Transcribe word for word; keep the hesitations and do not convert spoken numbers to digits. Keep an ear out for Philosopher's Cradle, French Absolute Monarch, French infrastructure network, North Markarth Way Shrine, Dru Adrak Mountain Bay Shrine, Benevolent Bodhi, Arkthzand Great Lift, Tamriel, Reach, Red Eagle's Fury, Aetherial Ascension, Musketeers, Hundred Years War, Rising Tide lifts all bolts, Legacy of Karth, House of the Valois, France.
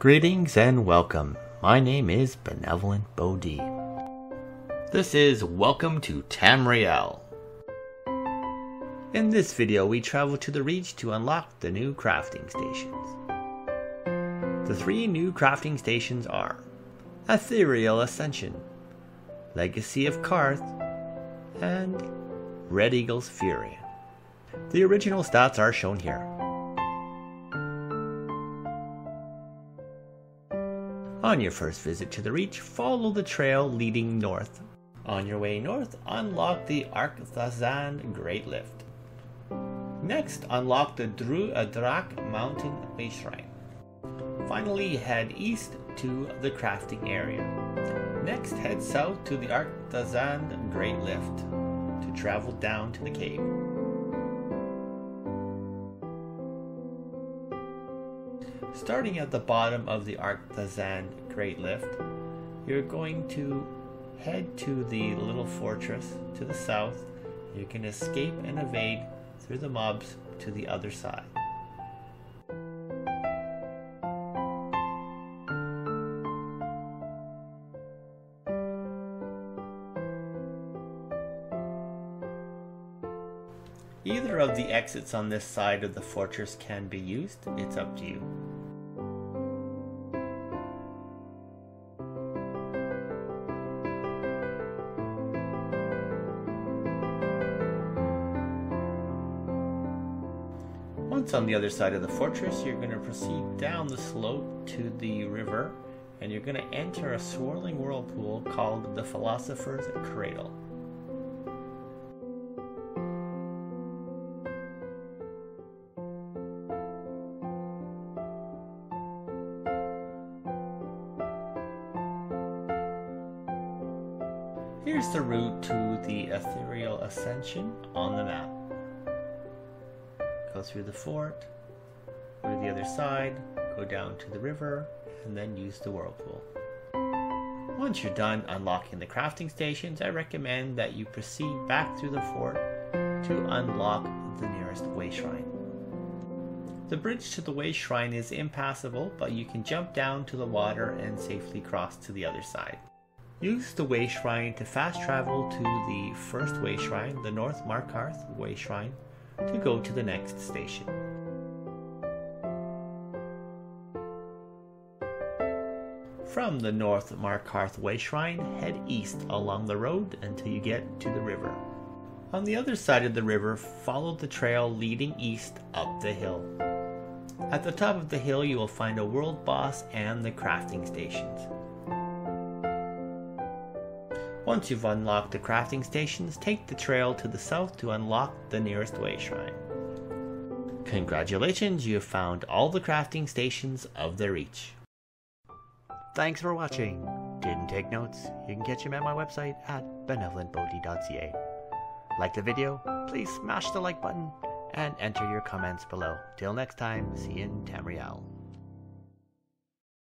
Greetings and welcome. My name is Benevolent Bodhi. This is Welcome to Tamriel. In this video we travel to the Reach to unlock the new crafting stations. The three new crafting stations are Aetherial Ascension, Legacy of Karth, and Red Eagle's Fury. The original stats are shown here. On your first visit to the Reach, follow the trail leading north. On your way north, unlock the Arkthzand Great Lift. Next, unlock the Dru Adrak Mountain Bay Shrine. Finally, head east to the crafting area. Next, head south to the Arkthzand Great Lift to travel down to the cave. Starting at the bottom of the Arkthzand Great Lift, you're going to head to the little fortress to the south. You can escape and evade through the mobs to the other side. Either of the exits on this side of the fortress can be used, it's up to you. Once on the other side of the fortress, you're going to proceed down the slope to the river, and you're going to enter a swirling whirlpool called the Philosopher's Cradle. Here's the route to the Aetherial Ascension on the map. Go through the fort, go to the other side, go down to the river, and then use the whirlpool. Once you're done unlocking the crafting stations, I recommend that you proceed back through the fort to unlock the nearest way shrine. The bridge to the way shrine is impassable, but you can jump down to the water and safely cross to the other side. Use the way shrine to fast travel to the first way shrine, the North Markarth Way Shrine, to go to the next station. From the North Markarth Way Shrine, head east along the road until you get to the river. On the other side of the river, follow the trail leading east up the hill. At the top of the hill you will find a world boss and the crafting stations. Once you've unlocked the crafting stations, take the trail to the south to unlock the nearest way shrine. Congratulations, you have found all the crafting stations of the Reach. Thanks for watching. Didn't take notes? You can catch them at my website at benevolent bodhi dot c a. Like the video? Please smash the like button and enter your comments below. Till next time, see you in Tamriel.